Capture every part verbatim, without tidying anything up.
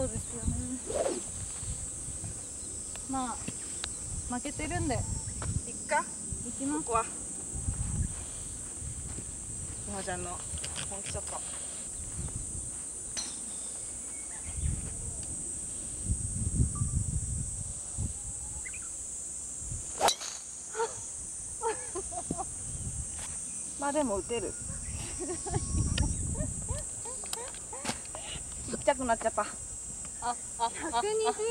そうですよね。まあ負けてるんでいっか、行きます。ここはひもちゃんの本気ショット。まあでも打てる。ちっちゃくなっちゃった。あ、あ、ひゃくにじゅう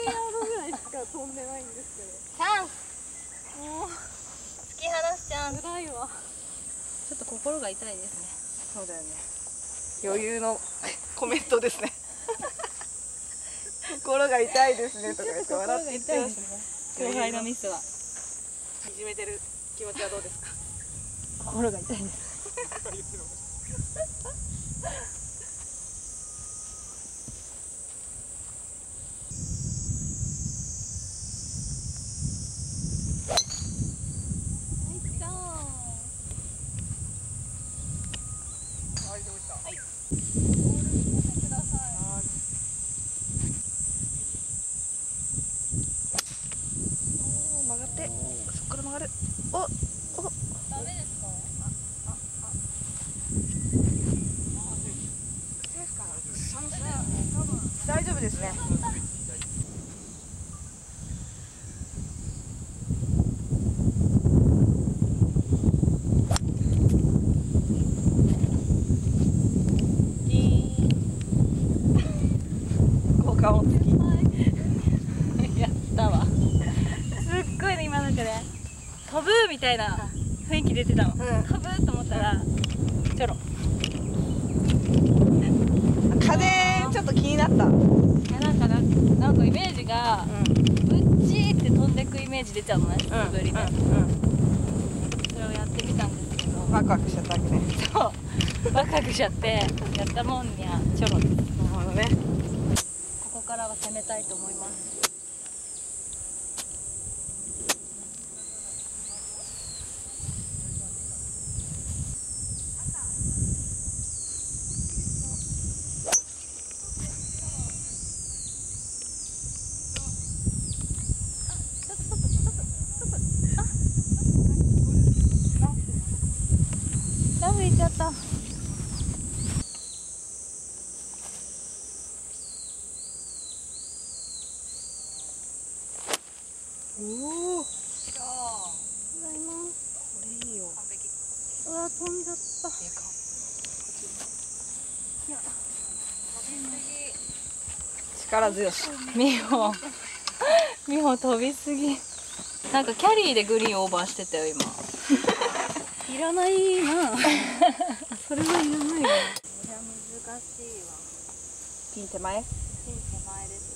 ヤードぐらいしか飛んでないんですけど。チャンス。もう突き放しちゃう。辛いわ。ちょっと心が痛いですね。そうだよね。余裕のコメントですね。心が痛いですねとか言って笑っていってますね。後輩のミスは。いじめてる気持ちはどうですか。心が痛いです。はい、どうした。はい。ボール見せてください。おお、曲がって、そこから曲がる。お。大丈夫ですね。効果音的。やったわ。すっごいね、今なんかね、飛ぶみたいな雰囲気出てたの。うん、飛ぶと思ったら、ちょろ。ちょっと気になった。なんかな、なんかイメージが、うん、うっちーって飛んでくイメージ出ちゃうのね。うん、それをやってみたんですけど。ワクワクしちゃったわけね。そう、ワクワクしちゃって、やったもんにゃ、ちょろ。なるほどね。ここからは攻めたいと思います。やった。おお。ございます。これいいよ。うわ、飛んじゃった。いや。力強し。みほ。みほ飛びすぎ。なんかキャリーでグリーンオーバーしてたよ、今。いらないな。それはいらないよ。それは難しいわ。ピン手前。ピン手前です。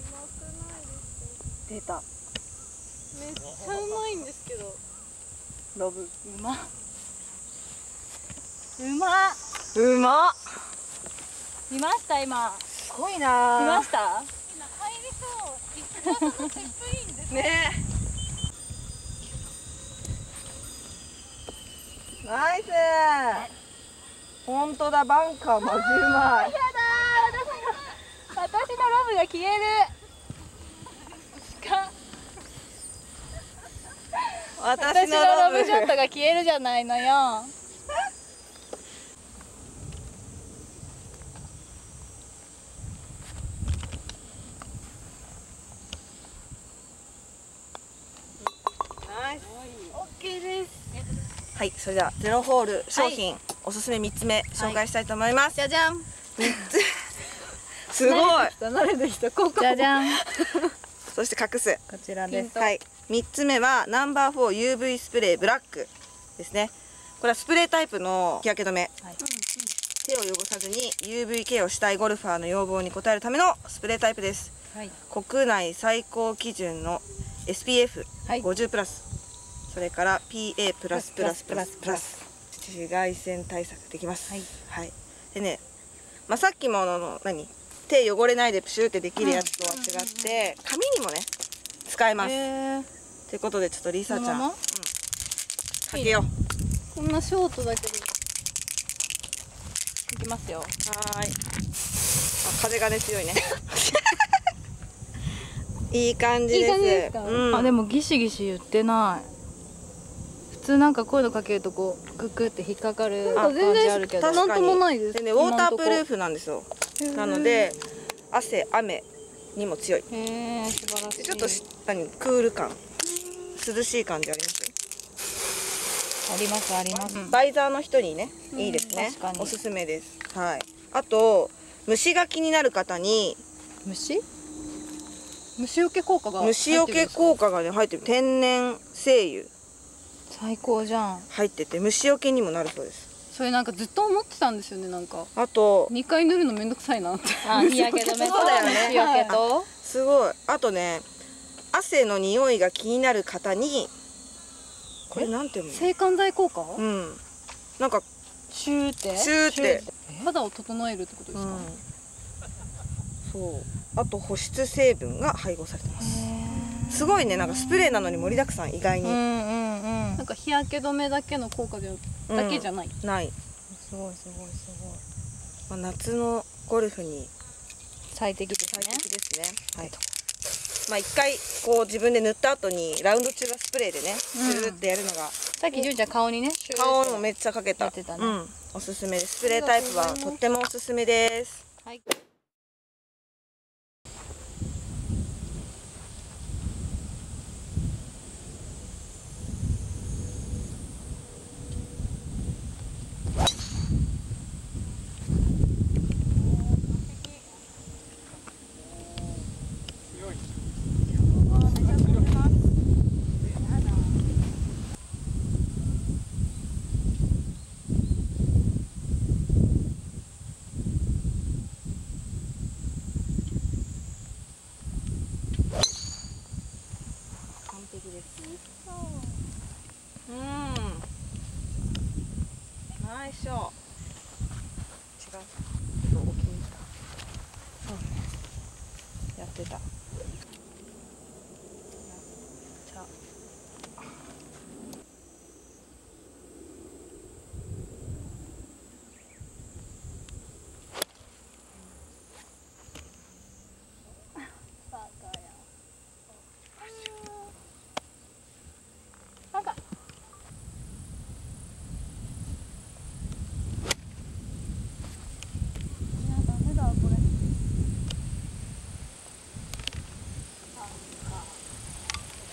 うまくないです。出た。めっちゃうまいんですけど。ロブ。うまっ。うまっ。うまっ。見ました今。すごいな。見ました。今入りそう。一番のチップインですね。ナイス。本当だ、バンカーまじうまい。やだ。私の私のロブが消える。私のロブショットが消えるじゃないのよ。はい、それではゼロホール商品、はい、おすすめみっつめ紹介したいと思います。はい、じゃじゃん。みっつ。すごい。慣れてきた。じゃじゃん。そして隠す。こちらです。はい。みっつめはナンバーフォー ユーブイ スプレーブラックですね。これはスプレータイプの日焼け止め。はい、手を汚さずに ユーブイ ケアをしたいゴルファーの要望に応えるためのスプレータイプです。はい、国内最高基準の エスピーエフごじゅう プラス。それから ピーエー プラスプラスプラスプラス紫外線対策できます。はい、はい、でね、まあ、さっきもあの何手汚れないでプシューってできるやつとは違って紙にもね使えます。ということでちょっとりさちゃんかけよう。こんなショートだけどいきますよ。はーい、あ、風がね強いね。いい感じです。あ、でもギシギシ言ってない。普通なんかこういうのかけるとこうククって引っかかる感じあるけど、なんともないです。でね、ウォータープルーフなんですよ。なので汗雨にも強い。へー、素晴らしい。ちょっと何クール感、涼しい感じあります。ありますあります。バイザーの人にね、いいですね。おすすめです。はい。あと虫が気になる方に虫？虫除け効果が虫除け効果がね入ってる天然精油。最高じゃん。入ってて虫除けにもなるそうです。それなんかずっと思ってたんですよね。なんかあとにかい塗るのめんどくさいなって。あ、日焼け止めと虫除けとすごい。あとね、汗の匂いが気になる方にこれなんていうの、制汗剤効果。うん、なんかシューってシューって肌を整えるってことですか。そう。あと保湿成分が配合されてます。すごいね。なんかスプレーなのに盛りだくさん。意外になんか日焼け止めだけの効果でだけじゃない、うん、ない。すごいすごいすごい、まあ、夏のゴルフに最適ですね。最適ですね。はい。まあ一回こう自分で塗った後にラウンド中はスプレーでねスーってやるのが、うん、さっきじゅんちゃん顔にね顔もめっちゃかけた、ね、うん、おすすめです。スプレータイプはとってもおすすめです。はい。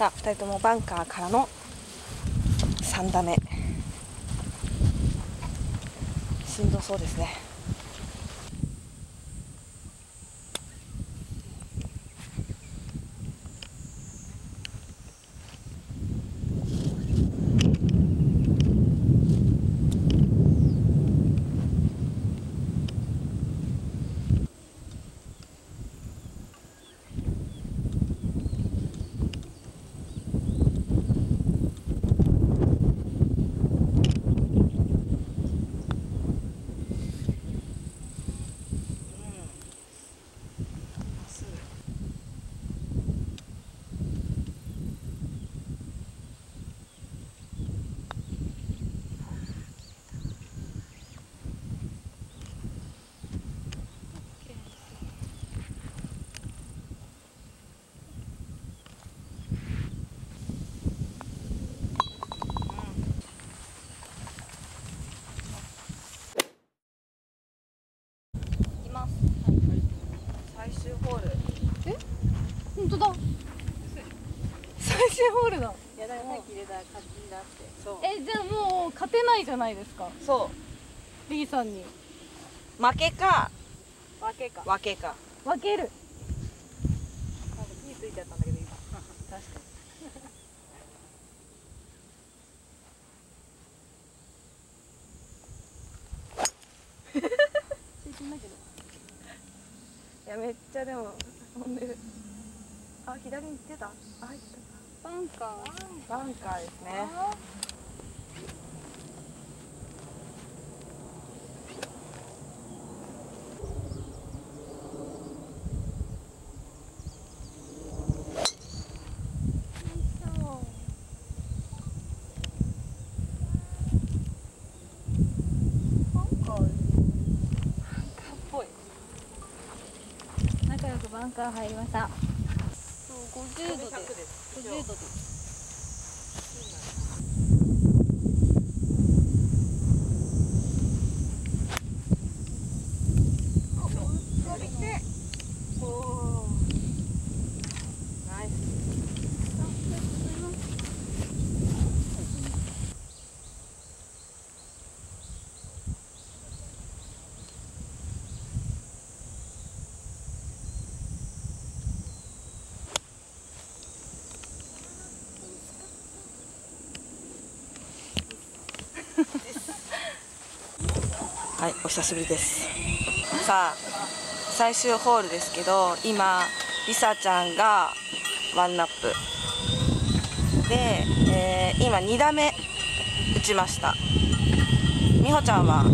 さあ、ふたりともバンカーからのさんだめ。しんどそうですね。え、じゃあもう勝てないじゃないですか。そう。リーさんに負けか分けか分けか分ける。なんかピーついちゃったんだけど今。確かに。いやめっちゃでも飛んでる。あ、左に出た。あ、入った。バンカー、バンカーですね。アンカー入りました。ごじゅうどでごじゅうどです。はい、お久しぶりです。さあ最終ホールですけど、今りさちゃんがワンナップで、えー、今にだめ打ちました。みほちゃんはグ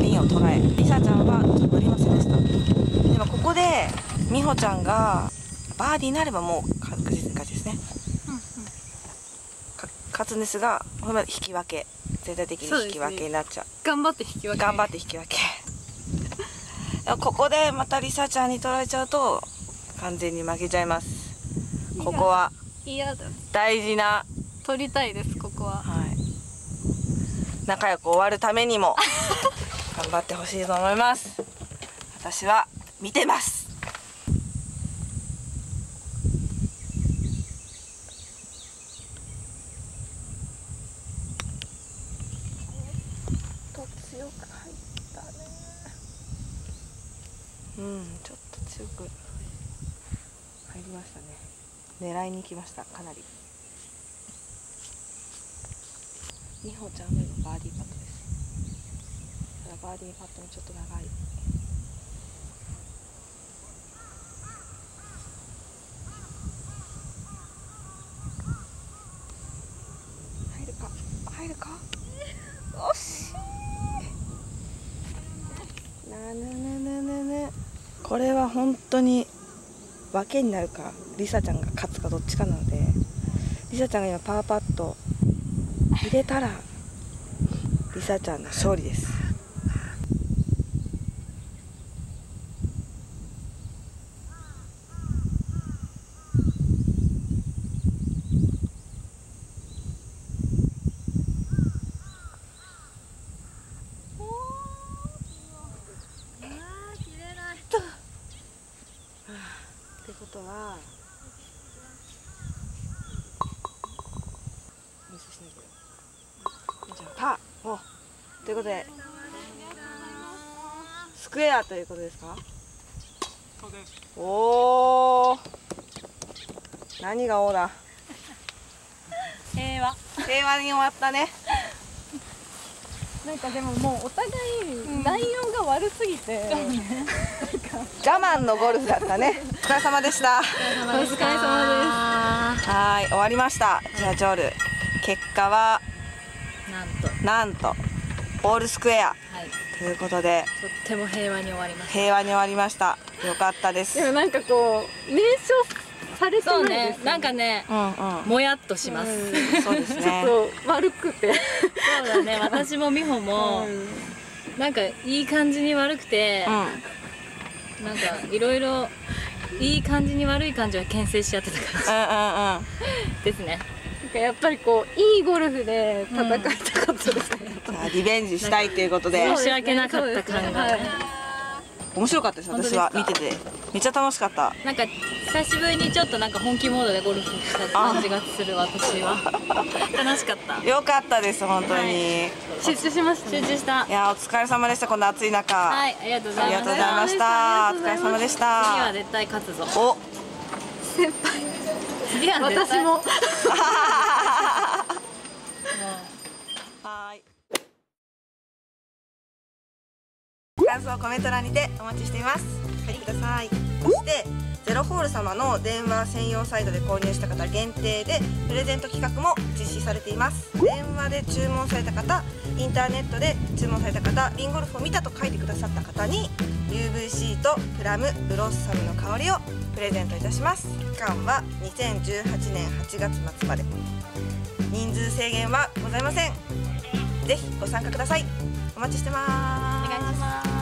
リーンを捉え、りさちゃんはちょっと打りませんでした。でもここでみほちゃんがバーディーになればもう確実に勝ちですね、うんうん、勝つんですが、これまで引き分け、全体的に引き分けになっちゃう。頑張って引き分け。頑張って引き分け。ここでまたりさちゃんに取られちゃうと完全に負けちゃいます。ここは大事な。取りたいですここは。はい。仲良く終わるためにも頑張ってほしいと思います。私は見てます。うん、ちょっと強く入りましたね。狙いに来ました、かなり。みほちゃんのバーディーパットです。ただバーディーパットもちょっと長い。入るか入るか惜しい。なぬぬぬぬぬ。これは本当に分けになるか、りさちゃんが勝つかどっちかなので、りさちゃんが今パーパット入れたらりさちゃんの勝利です。ってことはミスしないけど、じゃあパーおということでスクエアということですか。おお、何がオーダー。平和平和に終わったね。なんかでももうお互い内容が悪すぎて、うん、我慢のゴルフだったね。お疲れ様でした。お疲れ様です。はい、終わりました。じゃあジョール、結果はなんとなんとオールスクエア、はい、ということで、とっても平和に終わりました。平和に終わりました。良かったです。でもなんかこう名称されてないですね。なんかね、うんうん、もやっとします。うん、そうですね。ちょっと悪くて。そうだね。私も美穂も、うん、なんかいい感じに悪くて、うん、なんかいろいろ。いい感じに悪い感じは牽制し合ってた感じですね。なんかやっぱりこういいゴルフで戦いたかったですね。リベンジしたいということで。申し訳なかった感が。面白かったです。私は見ててめっちゃ楽しかった。なんか久しぶりにちょっとなんか本気モードでゴルフした感じがする私は。楽しかった。良かったです本当に。集中しました。集中した。いやお疲れ様でしたこの暑い中。はいありがとうございました。ありがとうございました。お疲れ様でした。次は絶対勝つぞ。お先輩。次は私も。はい。感想をコメント欄にてお待ちしています。書いてください。そしてゼロホール様の電話専用サイトで購入した方限定でプレゼント企画も実施されています。電話で注文された方、インターネットで注文された方、リンゴルフを見たと書いてくださった方に ユーブイシー とプラムブロッサムの香りをプレゼントいたします。期間はにせんじゅうはちねんはちがつ末まで、人数制限はございません。ぜひご参加ください。お待ちしてます。お願いします。